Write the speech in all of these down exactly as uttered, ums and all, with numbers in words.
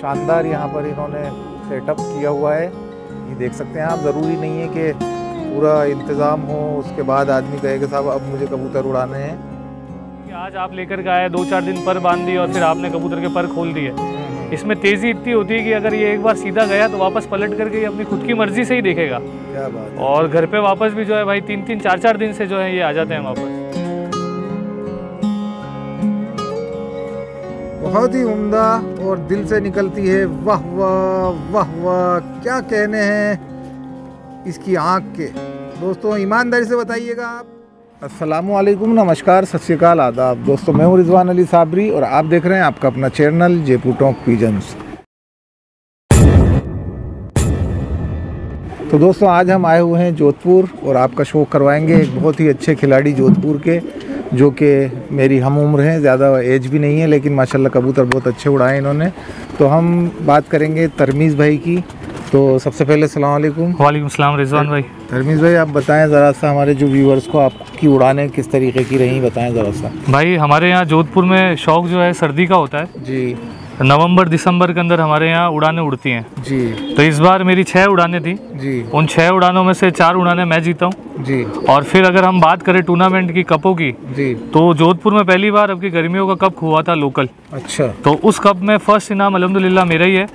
शानदार यहाँ पर इन्होंने सेटअप किया हुआ है, ये देख सकते हैं आप। ज़रूरी नहीं है कि पूरा इंतज़ाम हो उसके बाद आदमी कहेगा साहब अब मुझे कबूतर उड़ाने हैं। आज आप लेकर के आए, दो चार दिन पर बांध दिए और फिर आपने कबूतर के पर खोल दिए। इसमें तेज़ी इतनी होती है कि अगर ये एक बार सीधा गया तो वापस पलट करके अपनी खुद की मर्जी से ही देखेगा। क्या बात है। और घर पे वापस भी जो है भाई तीन तीन चार चार दिन से जो है ये आ जाते हैं वापस। बहुत ही उम्दा और दिल से निकलती है वाह वाह वाह वाह, क्या कहने हैं इसकी आँख के। दोस्तों ईमानदारी से बताइएगा आप। अस्सलामुअलैकुम, नमस्कार, सत श्री अकाल, आदाब। दोस्तों मैं हूँ रिजवान अली साबरी और आप देख रहे हैं आपका अपना चैनल जयपुर टोंक पिजन्स। तो दोस्तों आज हम आए हुए हैं जोधपुर और आपका शो करवाएंगे एक बहुत ही अच्छे खिलाड़ी जोधपुर के, जो कि मेरी हम उम्र हैं, ज़्यादा एज भी नहीं है, लेकिन माशाल्लाह कबूतर बहुत अच्छे उड़ाए इन्होंने। तो हम बात करेंगे तरमीज़ भाई की। तो सबसे पहले अस्सलाम वालेकुम। वालेकुम सलाम रिजवान भाई। तरमीज़ भाई आप बताएं ज़रा सा हमारे जो व्यूवर्स को आपकी उड़ाने किस तरीके की रही, बताएं ज़रा सा। भाई हमारे यहाँ जोधपुर में शौक जो है सर्दी का होता है जी। नवंबर दिसंबर के अंदर हमारे यहाँ उड़ाने उड़ती हैं जी। तो इस बार मेरी छः उड़ाने थी जी। उन छः उड़ानों में से चार उड़ाने मैं जीता हूँ जी। और फिर अगर हम बात करें टूर्नामेंट की, कपों की जी, तो जोधपुर में पहली बार अब की गर्मियों का कप हुआ था लोकल। अच्छा। तो उस कप में फर्स्ट इनाम अल्हम्दुलिल्लाह मेरा ही है,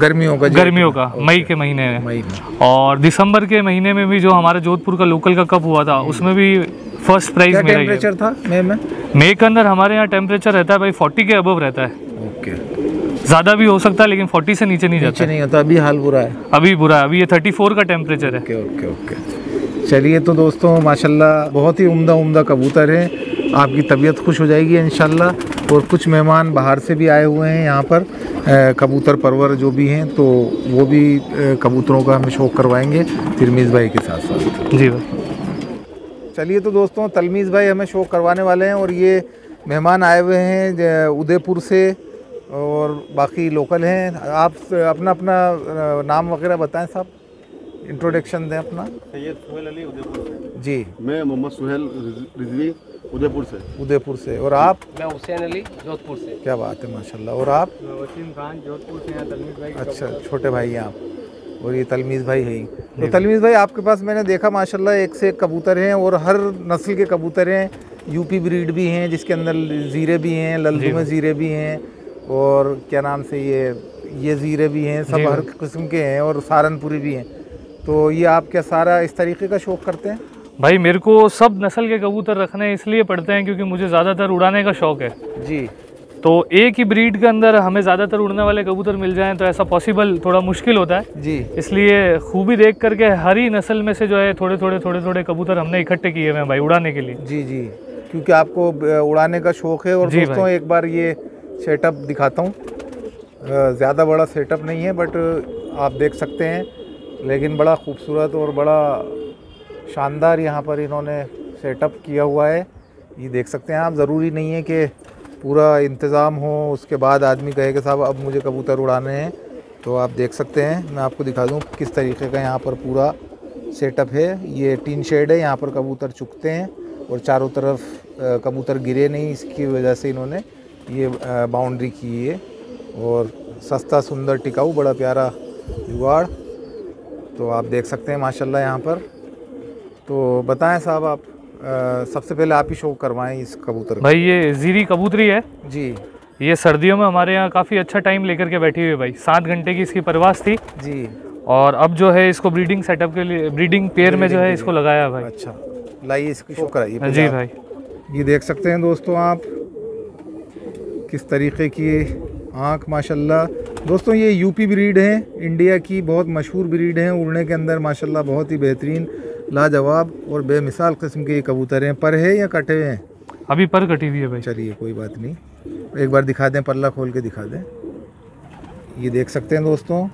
गर्मियों का गर्मियों का मई के महीने में। और दिसंबर के महीने में भी जो हमारे जोधपुर का लोकल का कप हुआ था उसमें भी फर्स्ट प्राइज मेरा ही है। टेम्परेचर था मई में? मई के अंदर हमारे यहाँ टेम्परेचर रहता है भाई चालीस के अबव रहता है। ज़्यादा भी हो सकता है लेकिन चालीस से नीचे नहीं जाता, नहीं होता। अभी हाल बुरा है, अभी बुरा है, अभी ये तैंतीस का टेम्परेचर है। Okay okay okay. चलिए तो दोस्तों माशाल्लाह बहुत ही उम्दा उम्दा कबूतर हैं, आपकी तबीयत खुश हो जाएगी इंशाल्लाह। और कुछ मेहमान बाहर से भी आए हुए हैं यहाँ पर, कबूतर परवर जो भी हैं, तो वो भी कबूतरों का हम शौक़ करवाएँगे तरमीज़ भाई के साथ साथ जी भाई। चलिए तो दोस्तों तरमीज़ भाई हमें शौक़ करवाने वाले हैं और ये मेहमान आए हुए हैं उदयपुर से और बाकी लोकल हैं। आप अपना अपना नाम वगैरह बताएं साहब, इंट्रोडक्शन दें अपना। सैयद सोहेल अली उदयपुर से जी। मैं मोहम्मद सुहेल रिजवी उदयपुर से। उदयपुर से। और आप? मैं हुसैन अली जोधपुर से। क्या बात है माशाल्लाह। और आप? वसीम खान जोधपुर से हैं। तरमीज़ भाई। अच्छा, छोटे भाई हैं आप और ये तरमीज़ भाई है। तो तरमीज़ भाई आपके पास मैंने देखा माशाल्लाह एक से एक कबूतर हैं और हर नस्ल के कबूतर हैं, यूपी ब्रीड भी हैं जिसके अंदर जीरे भी हैं, ललदुमे जीरे भी हैं और क्या नाम से ये ये जीरे भी हैं, सब हर किस्म के हैं और सहारनपुरी भी हैं। तो ये आप क्या सारा इस तरीके का शौक़ करते हैं? भाई मेरे को सब नस्ल के कबूतर रखने इसलिए पड़ते हैं क्योंकि मुझे ज़्यादातर उड़ाने का शौक़ है जी। तो एक ही ब्रीड के अंदर हमें ज़्यादातर उड़ने वाले कबूतर मिल जाएं तो ऐसा पॉसिबल थोड़ा मुश्किल होता है जी। इसलिए खूबी देख करके हर ही नस्ल में से जो है थोड़े थोड़े थोड़े थोड़े कबूतर हमने इकट्ठे किए हुए हैं भाई उड़ाने के लिए जी जी। क्योंकि आपको उड़ाने का शौक़ है। और दोस्तों एक बार ये सेटअप दिखाता हूँ, ज़्यादा बड़ा सेटअप नहीं है बट आप देख सकते हैं, लेकिन बड़ा खूबसूरत और बड़ा शानदार यहाँ पर इन्होंने सेटअप किया हुआ है, ये देख सकते हैं आप। ज़रूरी नहीं है कि पूरा इंतज़ाम हो उसके बाद आदमी कहेगा साहब अब मुझे कबूतर उड़ाने हैं। तो आप देख सकते हैं, मैं आपको दिखा दूँ किस तरीके का यहाँ पर पूरा सेटअप है। ये टीन शेड है, यहाँ पर कबूतर चुकते हैं और चारों तरफ कबूतर गिरे नहीं, इसकी वजह से इन्होंने ये बाउंड्री की है। और सस्ता सुंदर टिकाऊ बड़ा प्यारा जुगाड़, तो आप देख सकते हैं माशाल्लाह यहाँ पर। तो बताएं साहब आप, आ, सबसे पहले आप ही शो करवाएं इस कबूतर। भाई ये जीरी कबूतरी है जी। ये सर्दियों में हमारे यहाँ काफ़ी अच्छा टाइम लेकर के बैठी हुई है भाई। सात घंटे की इसकी परवास थी जी। और अब जो है इसको ब्रीडिंग सेटअप के लिए ब्रीडिंग पेयर में जो है इसको लगाया भाई। अच्छा, लाइए इसकी शो कराइए जी भाई। ये देख सकते हैं दोस्तों आप किस तरीके की आँख माशाल्लाह। दोस्तों ये यूपी ब्रीड है, इंडिया की बहुत मशहूर ब्रीड है, उड़ने के अंदर माशाल्लाह बहुत ही बेहतरीन लाजवाब और बेमिसाल किस्म के ये कबूतर हैं। पर है या कटे हुए हैं? अभी पर कटी हुई है भाई। चलिए कोई बात नहीं, एक बार दिखा दें, पल्ला खोल के दिखा दें। ये देख सकते हैं दोस्तों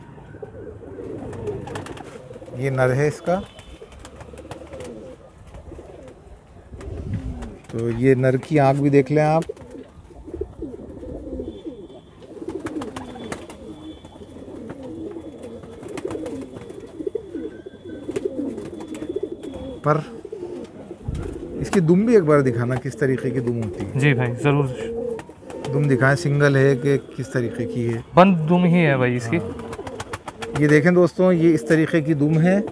ये नर है इसका, तो ये नर की आँख भी देख लें आप। पर इसकी दुम भी एक बार दिखाना किस तरीके की दुम होती है जी भाई। ज़रूर। दुम दिखाएं, सिंगल है कि किस तरीके की है? बंद दुम ही है भाई इसकी। हाँ। ये देखें दोस्तों, ये इस तरीके की दुम है।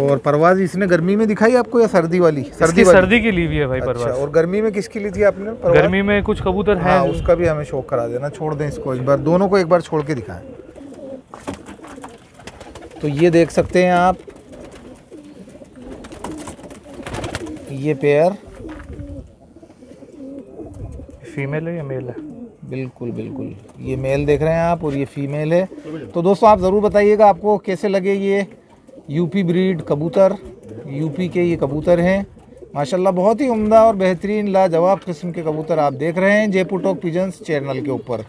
और परवाज इसने गर्मी में दिखाई आपको या सर्दी वाली? सर्दी वाली। सर्दी के लिए भी है भाई परवाज। अच्छा, और गर्मी में किसके लिए थी आपने परवाज? गर्मी में कुछ कबूतर है। हाँ, उसका भी हमें शौक करा देना, छोड़ दें इसको एक बार, दोनों को एक बार छोड़ के दिखाएं। तो ये देख सकते हैं आप, ये पेयर फीमेल है या मेल है? बिल्कुल बिल्कुल, ये मेल देख रहे हैं आप और ये फीमेल है। तो दोस्तों आप ज़रूर बताइएगा आपको कैसे लगे ये यूपी ब्रीड कबूतर। यूपी के ये कबूतर हैं माशाल्लाह, बहुत ही उम्दा और बेहतरीन लाजवाब किस्म के कबूतर आप देख रहे हैं जयपुर टोंक पिजन्स चैनल के ऊपर।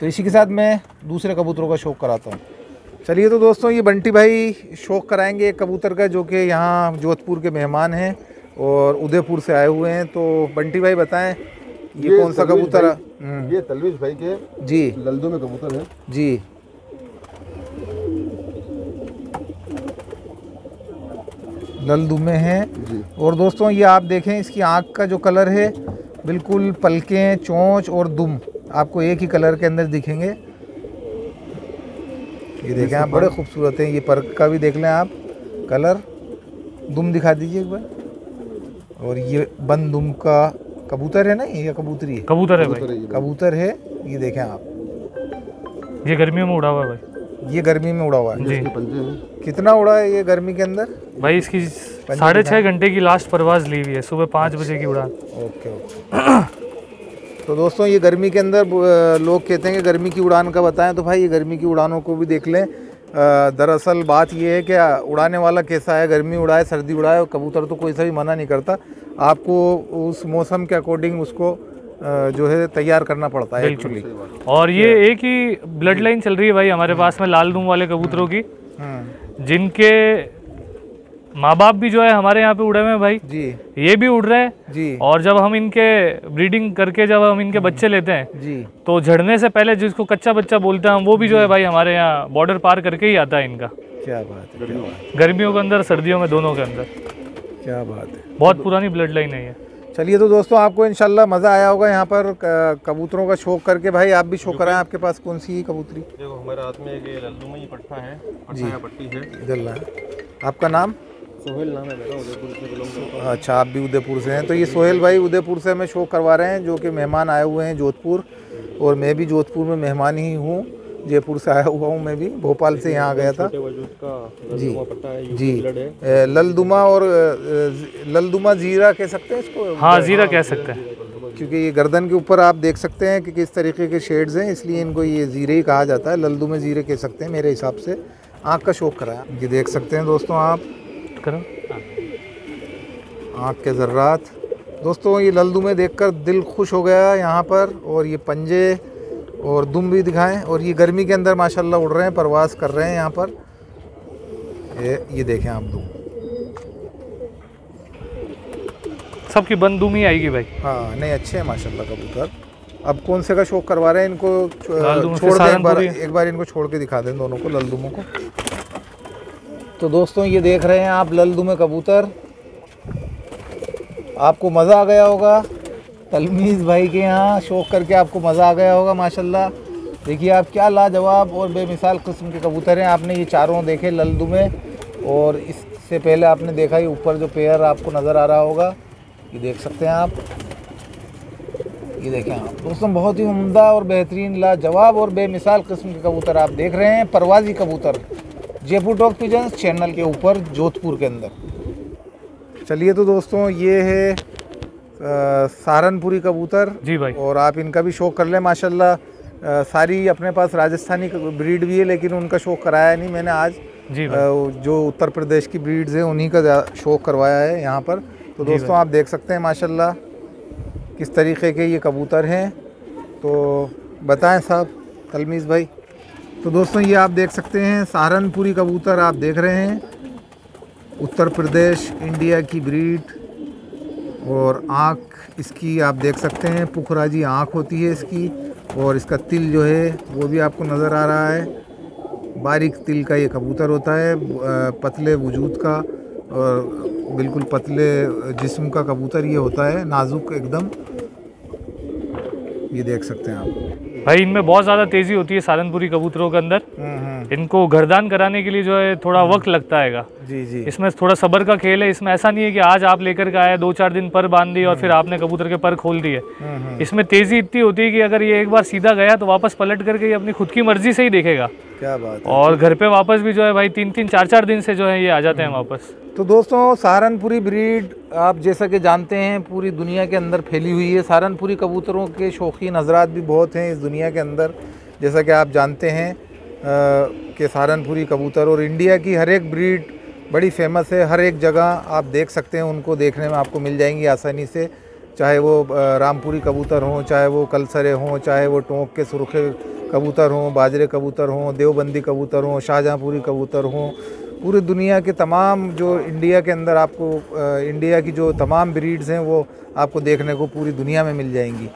तो इसी के साथ मैं दूसरे कबूतरों का शौक़ कराता हूँ। चलिए तो दोस्तों ये बंटी भाई शौक़ कराएंगे एक कबूतर का, जो कि यहाँ जोधपुर के मेहमान हैं और उदयपुर से आए हुए हैं। तो बंटी भाई बताएँ ये कौन सा कबूतर? ये तलवीज़ भाई के जी लल्दुमे कबूतर है जी। लल्दुमे हैं। और दोस्तों ये आप देखें इसकी आँख का जो कलर है, बिल्कुल पलकें, चोंच और दुम आपको एक ही कलर के अंदर दिखेंगे। ये देखें आप, बड़े खूबसूरत हैं। ये पर का भी देख लें आप कलर, दुम दिखा दीजिए एक बार। और ये बंद दुम का कबूतर है ना, ये कबूतरी है? कबूतर है भाई, कबूतर है। ये देखें आप, ये गर्मियों में उड़ा हुआ है भाई, ये गर्मी में उड़ा हुआ है। कितना उड़ा है ये गर्मी के अंदर भाई? इसकी साढ़े छः घंटे की लास्ट परवाज ली हुई है, सुबह पाँच बजे की उड़ान। Okay okay. तो दोस्तों ये गर्मी के अंदर लोग कहते हैं कि गर्मी की उड़ान का बताएं, तो भाई ये गर्मी की उड़ानों को भी देख लें। दरअसल बात ये है कि उड़ाने वाला कैसा है, गर्मी उड़ाए सर्दी उड़ाए, कबूतर तो कोई सा भी मना नहीं करता। आपको उस मौसम के अकॉर्डिंग उसको जो है तैयार करना पड़ता है एक्चुअली। और ये एक ही ब्लड लाइन चल रही है भाई हमारे पास में लालदूम वाले कबूतरों की, जिनके माँ बाप भी जो है हमारे यहाँ पे उड़े हुए हैं भाई जी, ये भी उड़ रहे हैं जी। और जब हम इनके ब्रीडिंग करके जब हम इनके बच्चे लेते हैं जी, तो झड़ने से पहले जिसको कच्चा बच्चा बोलते हैं हम, वो भी जो है भाई हमारे यहाँ बॉर्डर पार करके ही आता है इनका। क्या बात है, गर्मियों के अंदर सर्दियों में दोनों के अंदर, क्या बात है, बहुत पुरानी ब्लड लाइन है ये। चलिए तो दोस्तों आपको इंशाल्लाह मज़ा आया होगा यहाँ पर कबूतरों का शौक करके। भाई आप भी शौक कराएं, आपके पास कौन सी कबूतरी? देखो हमारे हाथ में एक लल्दुमे ही पट्टा है, पट्टा है, पट्टी है इधर ला। आपका नाम? सोहेल नाम है मेरा, उदयपुर से बिलोंग करता हूं। अच्छा, आप भी उदयपुर से हैं। तो ये सोहेल भाई उदयपुर से हमें शौक करवा रहे हैं, जो कि मेहमान आए हुए हैं जोधपुर, और मैं भी जोधपुर में मेहमान ही हूँ, जयपुर से आया हुआ हूँ मैं भी, भोपाल से यहाँ गया था जी जी। लल्दुमा और लल्दुमा जीरा कह सकते हैं इसको? हाँ जीरा कह सकते हैं, क्योंकि ये गर्दन के ऊपर आप देख सकते हैं कि किस तरीके के शेड्स हैं, इसलिए इनको ये जीरे ही कहा जाता है, लल्दुमे जीरे कह सकते हैं मेरे हिसाब से। आँख का शौक कराया, ये देख सकते हैं दोस्तों आप, करो आँख के ज़र्रात। दोस्तों ये लल्दुमे देख कर दिल खुश हो गया यहाँ पर। और ये पंजे और दुम भी दिखाएं। और ये गर्मी के अंदर माशाल्लाह उड़ रहे हैं, परवास कर रहे हैं यहाँ पर। ये ये देखें आप दुम, सबकी बंद दुम ही आएगी भाई। हाँ नहीं, अच्छे हैं माशाल्लाह कबूतर। अब कौन से का शौक करवा रहे हैं इनको? छोड़ दें एक बार, एक बार इनको छोड़ के दिखा दें दोनों को, लल्दुमों को। तो दोस्तों ये देख रहे हैं आप लल्दुमे कबूतर। आपको मज़ा आ गया होगा तलमीज़ भाई के यहाँ शौक़ करके, आपको मज़ा आ गया होगा माशाल्लाह। देखिए आप, क्या लाजवाब और बेमिसाल किस्म के कबूतर हैं। आपने ये चारों देखे लल्दुमे, और इससे पहले आपने देखा ये ऊपर जो पेयर आपको नज़र आ रहा होगा, ये देख सकते हैं आप। ये देखें आप दोस्तों, बहुत ही उम्दा और बेहतरीन लाजवाब और बेमिसाल किस्म के कबूतर आप देख रहे हैं, परवाजी कबूतर जयपुर टोंक पिजन्स चैनल के ऊपर जोधपुर के अंदर। चलिए तो दोस्तों ये है सहारनपुरी कबूतर जी भाई, और आप इनका भी शौक़ कर लें माशाल्लाह। सारी अपने पास राजस्थानी ब्रीड भी है, लेकिन उनका शौक़ कराया नहीं मैंने आज जी भाई। आ, जो उत्तर प्रदेश की ब्रीड्स हैं उन्हीं का शौक़ करवाया है यहाँ पर। तो दोस्तों आप देख सकते हैं माशाल्लाह किस तरीके के ये कबूतर हैं। तो बताएं साहब तलमीज़ भाई। तो दोस्तों ये आप देख सकते हैं सहारनपुरी कबूतर आप देख रहे हैं, उत्तर प्रदेश इंडिया की ब्रीड। और आँख इसकी आप देख सकते हैं, पुखराजी आँख होती है इसकी, और इसका तिल जो है वो भी आपको नज़र आ रहा है। बारीक तिल का ये कबूतर होता है, पतले वजूद का और बिल्कुल पतले जिस्म का कबूतर ये होता है, नाजुक एकदम। ये देख सकते हैं आप भाई, इनमें बहुत ज़्यादा तेज़ी होती है सहारनपुरी कबूतरों के अंदर। इनको गर्दान कराने के लिए जो है थोड़ा वक्त लगता है जी जी। इसमें थोड़ा सब्र का खेल है। इसमें ऐसा नहीं है कि आज आप लेकर के आए, दो चार दिन पर बांध दिए और फिर आपने कबूतर के पर खोल दिए। इसमें तेज़ी इतनी होती है कि अगर ये एक बार सीधा गया तो वापस पलट करके ये अपनी खुद की मर्जी से ही देखेगा। क्या बात है। और घर पे वापस भी जो है भाई तीन तीन चार चार दिन से जो है ये आ जाते हैं वापस। तो दोस्तों सहारनपुरी ब्रीड आप जैसा कि जानते हैं पूरी दुनिया के अंदर फैली हुई है। सहारनपुरी कबूतरों के शौकीन हजरात भी बहुत हैं इस दुनिया के अंदर। जैसा कि आप जानते हैं कि सहारनपुरी कबूतर और इंडिया की हर एक ब्रीड बड़ी फेमस है। हर एक जगह आप देख सकते हैं, उनको देखने में आपको मिल जाएंगी आसानी से। चाहे वो रामपुरी कबूतर हों, चाहे वो कलसरे हों, चाहे वो टोंक के सुरखे कबूतर हों, बाजरे कबूतर हों, देवबंदी कबूतर हों, शाहजहाँपुरी कबूतर हों, पूरी दुनिया के तमाम जो इंडिया के अंदर आपको इंडिया की जो तमाम ब्रीड्स हैं वो आपको देखने को पूरी दुनिया में मिल जाएंगी।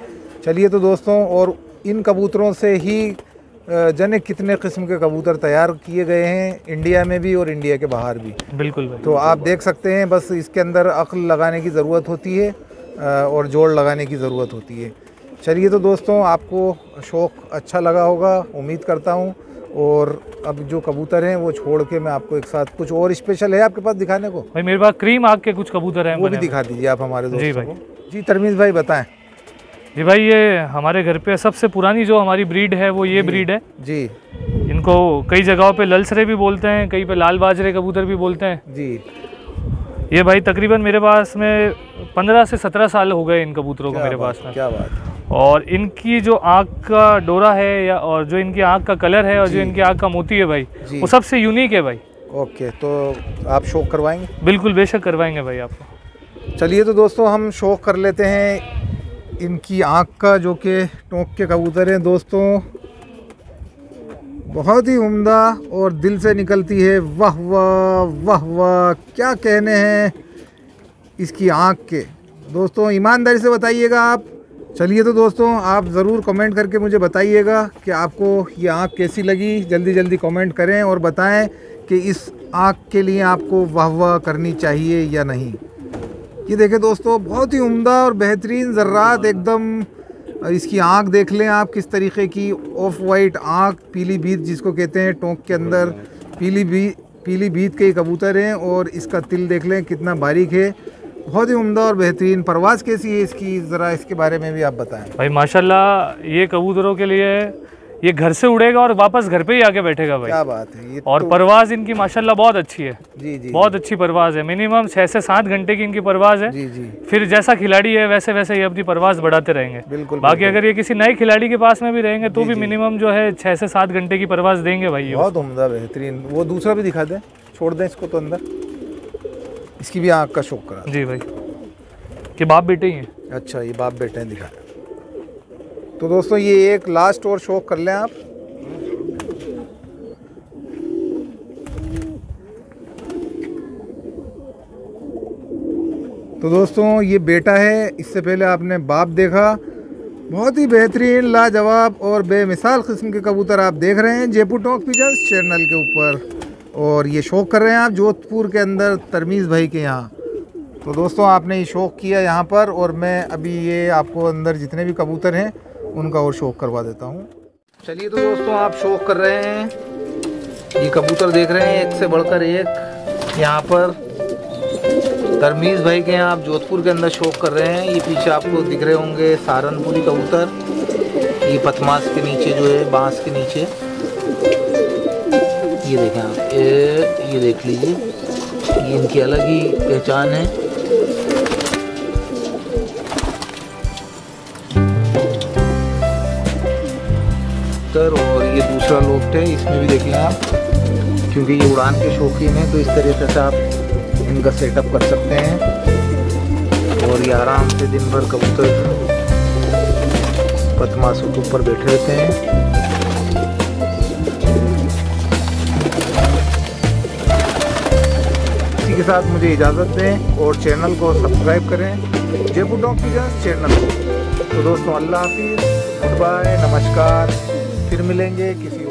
चलिए तो दोस्तों, और इन कबूतरों से ही जाने कितने किस्म के कबूतर तैयार किए गए हैं इंडिया में भी और इंडिया के बाहर भी। बिल्कुल भाई, तो बिल्कुल आप देख सकते हैं। बस इसके अंदर अक्ल लगाने की ज़रूरत होती है और जोड़ लगाने की ज़रूरत होती है। चलिए तो दोस्तों, आपको शौक़ अच्छा लगा होगा उम्मीद करता हूँ। और अब जो कबूतर हैं वो छोड़ के मैं आपको एक साथ कुछ और स्पेशल है आपके पास दिखाने को भाई। मेरे पास क्रीम आग के कुछ कबूतर हैं, वो भी दिखा दीजिए आप हमारे दोस्तों जी भाई को। जी तरमीज़ भाई बताएं। जी भाई, ये हमारे घर पे सबसे पुरानी जो हमारी ब्रीड है वो ये ब्रीड है जी। इनको कई जगहों पे ललसरे भी बोलते हैं, कई पे लाल बाजरे कबूतर भी बोलते हैं जी। ये भाई तकरीबन मेरे पास में पंद्रह से सत्रह साल हो गए इन कबूतरों को मेरे पास में। क्या बात है। और इनकी जो आँख का डोरा है या और जो इनकी आँख का कलर है और जो इनकी आँख का मोती है भाई वो सबसे यूनिक है भाई। ओके, तो आप शौक करवाएंगे? बिल्कुल, बेशक करवाएंगे भाई आपको। चलिए तो दोस्तों, हम शौक कर लेते हैं इनकी आँख का, जो कि टोंक के कबूतर हैं दोस्तों। बहुत ही उम्दा और दिल से निकलती है वाह वाह वाह वाह, क्या कहने हैं इसकी आँख के दोस्तों, ईमानदारी से बताइएगा आप। चलिए तो दोस्तों, आप ज़रूर कमेंट करके मुझे बताइएगा कि आपको ये आँख कैसी लगी। जल्दी जल्दी कमेंट करें और बताएं कि इस आँख के लिए आपको वाह वाह करनी चाहिए या नहीं। ये देखें दोस्तों, बहुत ही उम्दा और बेहतरीन ज़र्रात एकदम। और इसकी आँख देख लें आप किस तरीके की, ऑफ वाइट आँख, पीली भीत जिसको कहते हैं टोंक के अंदर। पीली भी पीली भीत के ही कबूतर हैं। और इसका तिल देख लें कितना बारीक है, बहुत ही उम्दा और बेहतरीन। परवाज़ कैसी है इसकी, ज़रा इसके बारे में भी आप बताएं भाई। माशाल्लाह, ये कबूतरों के लिए ये घर से उड़ेगा और वापस घर पे ही आके बैठेगा भाई। क्या बात है। ये और तो... परवाज़ इनकी माशाल्लाह बहुत अच्छी है जी जी। बहुत अच्छी परवाज़ है, मिनिमम छः से सात घंटे की इनकी परवाज़ है जी जी। फिर जैसा खिलाड़ी है वैसे वैसे ये अपनी परवाज़ बढ़ाते रहेंगे। बिल्कुल। बाकी अगर ये किसी नए खिलाड़ी के पास में भी रहेंगे तो भी मिनिमम जो है छः से सात घंटे की परवाज़ देंगे भाई। बहुत उम्दा बेहतरीन। वो दूसरा भी दिखा दें, छोड़ दें इसको तो अंदर, इसकी भी आँख का शौक करा जी भाई। कि बाप बेटे ही हैं। अच्छा, ये बाप बेटे हैं, दिखा। तो दोस्तों ये एक लास्ट और शौक कर लें आप। तो दोस्तों ये बेटा है, इससे पहले आपने बाप देखा। बहुत ही बेहतरीन, लाजवाब और बेमिसाल किस्म के कबूतर आप देख रहे हैं जयपुर टोंक पिजन्स चैनल के ऊपर। और ये शौक़ कर रहे हैं आप जोधपुर के अंदर तरमीज़ भाई के यहाँ। तो दोस्तों आपने ये शौक़ किया यहाँ पर, और मैं अभी ये आपको अंदर जितने भी कबूतर हैं उनका और शौक़ करवा देता हूँ। चलिए तो दोस्तों, आप शौक़ कर रहे हैं, ये कबूतर देख रहे हैं एक से बढ़कर एक। यहाँ पर तरमीज़ भाई के यहाँ आप जोधपुर के अंदर शौक़ कर रहे हैं। ये पीछे आपको दिख रहे होंगे सहारनपुरी कबूतर, ये पथमास के नीचे जो है बाँस के नीचे। ये देखें आप, ये ये देख लीजिए, ये इनकी अलग ही पहचान है। तर और ये दूसरा लोफ्ट है, इसमें भी देखिए आप, क्योंकि ये उड़ान के शौकीन हैं तो इस तरीके से आप इनका सेटअप कर सकते हैं। और ये आराम से दिन भर कबूतर पद्मासों के ऊपर बैठे रहते हैं। के साथ मुझे इजाज़त दें और चैनल को सब्सक्राइब करें जयपुर टोंक पिजन्स चैनल को। तो दोस्तों अल्लाह हाफिज़, गुड बाय, नमस्कार, फिर मिलेंगे किसी